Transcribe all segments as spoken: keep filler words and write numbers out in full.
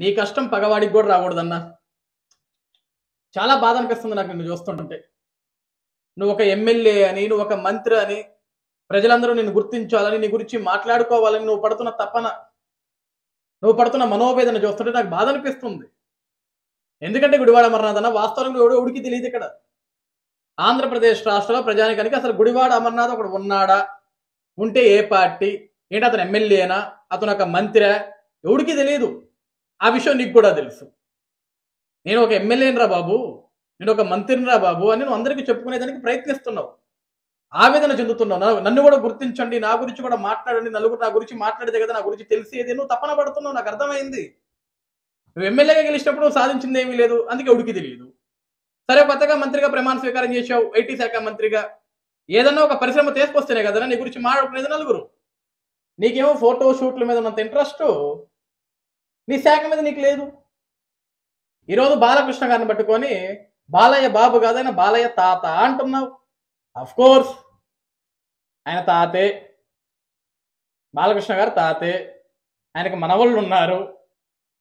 నీ కష్టం పగవాడికి కూడా రాకూడదన్న చాలా బాధ అనిపిస్తుంది నాకు నిన్ను చూస్తుంటే. నువ్వు ఒక ఎమ్మెల్యే అని, నువ్వు ఒక మంత్రి అని, ప్రజలందరూ నిన్ను గుర్తించాలని, నీ గురించి మాట్లాడుకోవాలని నువ్వు పడుతున్న తపన, నువ్వు పడుతున్న మనోవేదన చూస్తుంటే నాకు బాధ అనిపిస్తుంది. ఎందుకంటే గుడివాడ అమర్నాథ్ అన్న వాస్తవంలో ఎవడో ఎవడికి తెలియదు. ఇక్కడ ఆంధ్రప్రదేశ్ రాష్ట్రంలో ప్రజానికానికి అసలు గుడివాడ అమర్నాథ్ ఒకడు ఉన్నాడా, ఉంటే ఏ పార్టీ ఏంటి, అతను ఎమ్మెల్యేనా, అతను ఒక మంత్రి, ఎవడికి తెలియదు. ఆ విషయం నీకు కూడా తెలుసు. నేను ఒక ఎమ్మెల్యేని రా బాబు, నేను ఒక మంత్రిని రా బాబు అని నువ్వు అందరికీ చెప్పుకునేదానికి ప్రయత్నిస్తున్నావు, ఆవేదన చెందుతున్నావు. నన్ను కూడా గుర్తించండి, నా గురించి కూడా మాట్లాడండి, నలుగురు నా గురించి మాట్లాడితే కదా నా గురించి తెలిసేది, నువ్వు తపన పడుతున్నావు, నాకు అర్థమైంది. నువ్వు ఎమ్మెల్యేగా గెలిచినప్పుడు నువ్వు సాధించింది ఏమీ లేదు, అందుకే ఎవడికి తెలియదు. సరే, కొత్తగా మంత్రిగా ప్రమాణ స్వీకారం చేసావు, ఐటీ శాఖ మంత్రిగా, ఏదన్నా ఒక పరిశ్రమ తీసుకొస్తేనే కదా నీ గురించి మాట్లాడుకునేది నలుగురు. నీకేమో ఫోటో షూట్ల మీద ఉన్నంత ఇంట్రెస్ట్ నీ శాఖ మీద నీకు లేదు. ఈరోజు బాలకృష్ణ గారిని పట్టుకొని బాలయ్య బాబు కాదైనా బాలయ్య తాత అంటున్నావు. అఫ్కోర్స్ ఆయన తాతే, బాలకృష్ణ గారు తాతే, ఆయనకు మనవళ్ళు ఉన్నారు,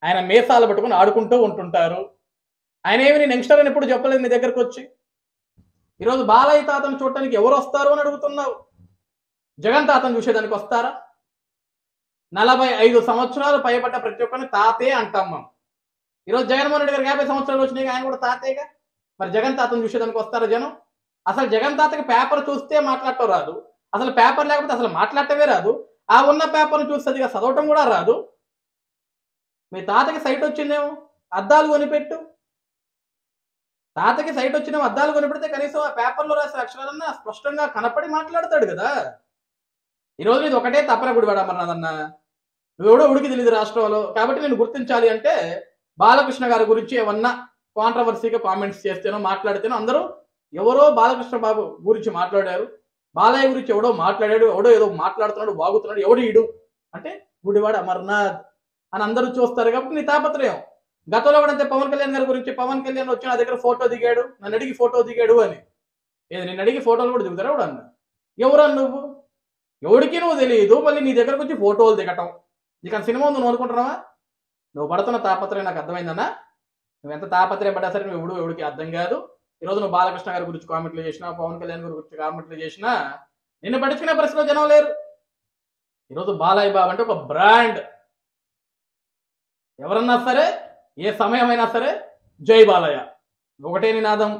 ఆయన మేసాలు పట్టుకొని ఆడుకుంటూ ఉంటుంటారు. ఆయన ఏమి నేను యంగ్స్టర్ అని ఎప్పుడు చెప్పలేదు నీ దగ్గరకు వచ్చి. ఈరోజు బాలయ్య తాతను చూడటానికి ఎవరు వస్తారు అని అడుగుతున్నావు. జగన్ తాతను చూసేదానికి వస్తారా? నలభై ఐదు సంవత్సరాలు పైబడ్డ ప్రతి ఒక్కరిని తాతే అంటాం మనం. ఈరోజు జగన్మోహన్ రెడ్డి గారికి యాభై సంవత్సరాలు వచ్చినాయి, ఆయన కూడా తాతేగా. మరి జగన్ తాతను చూసేదానికి వస్తారా జనం? అసలు జగన్ తాతకి పేపర్ చూస్తే మాట్లాడటం రాదు, అసలు పేపర్ లేకపోతే అసలు మాట్లాడటమే రాదు, ఆ ఉన్న పేపర్ను చూస్తే అది చదవటం కూడా రాదు. మీ తాతకి సైట్ వచ్చిందేమో అద్దాలు కొనిపెట్టు, తాతకి సైట్ వచ్చినేమో అద్దాలు కొనిపెడితే కనీసం ఆ పేపర్లో రాసే అక్షరాలన్నా స్పష్టంగా కనపడి మాట్లాడతాడు కదా. ఈరోజు ఇది ఒకటే తపన గుడివాడ అమర్నాథన్న, నువ్వెవడో ఉడికి తెలియదు రాష్ట్రంలో, కాబట్టి నేను గుర్తించాలి అంటే బాలకృష్ణ గారి గురించి ఏమన్నా కాంట్రవర్సీగా కామెంట్స్ చేస్తేనో మాట్లాడితేనో అందరూ ఎవరో బాలకృష్ణ బాబు గురించి మాట్లాడారు, బాలయ్య గురించి ఎవడో మాట్లాడాడు, ఎవడో ఏదో మాట్లాడుతున్నాడు, వాగుతున్నాడు, ఎవడు ఇడు అంటే గుడివాడ అమర్నాథ్ అని అందరూ చూస్తారు. కాబట్టి నీ తాపత్రయం గతంలో కూడా అంతే. పవన్ కళ్యాణ్ గారి గురించి, పవన్ కళ్యాణ్ వచ్చి నా దగ్గర ఫోటో దిగాడు, నన్ను అడిగి ఫోటో దిగాడు అని, ఏది నేను అడిగి ఫోటోలు కూడా దిగుతారా కూడా అన్న. ఎవరా నువ్వు, ఎవడికి నువ్వు తెలియదు, మళ్ళీ నీ దగ్గరకు వచ్చి ఫోటోలు దిగటం, నీకు సినిమా ఉంది నువ్వు అనుకుంటున్నావా? నువ్వు పడుతున్న తాపత్రయం నాకు అర్థమైందన్నా. నువ్వు ఎంత తాపత్రయం పడ్డా సరే నువ్వు ఎవడు ఎవడికి అర్థం కాదు. ఈరోజు నువ్వు బాలకృష్ణ గారి గురించి కామెంట్లు చేసినా, పవన్ కళ్యాణ్ గారి గురించి కామెంట్లు చేసినా నిన్ను పట్టించుకునే పరిస్థితిలో జనం లేరు. ఈరోజు బాలయ్య బాబు అంటే ఒక బ్రాండ్, ఎవరన్నా సరే ఏ సమయమైనా సరే జై బాలయ్య ఒకటే నినాదం.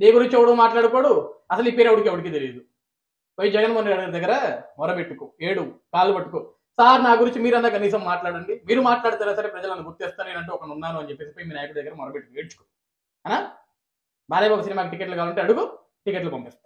నీ గురించి ఎవడు మాట్లాడుకోడు, అసలు ఈ పేరు ఎవడికి ఎవడికి తెలియదు. పోయి జగన్మోహన్ రెడ్డి గారి దగ్గర మొరబెట్టుకో, ఏడు కాళ్ళు పట్టుకో, సార్ నా గురించి మీరన్నా కనీసం మాట్లాడండి, మీరు మాట్లాడతారా సరే ప్రజలను గుర్తిస్తాను నేనంటే ఒకడు ఉన్నాను అని చెప్పేసి పోయి మీ నాయకుడి దగ్గర మొరబెట్టుకు ఏడ్చుకో అనా. బాలయ్య బాబు సినిమాకి టికెట్లు కావాలంటే అడుగు, టికెట్లు పంపిస్తాను.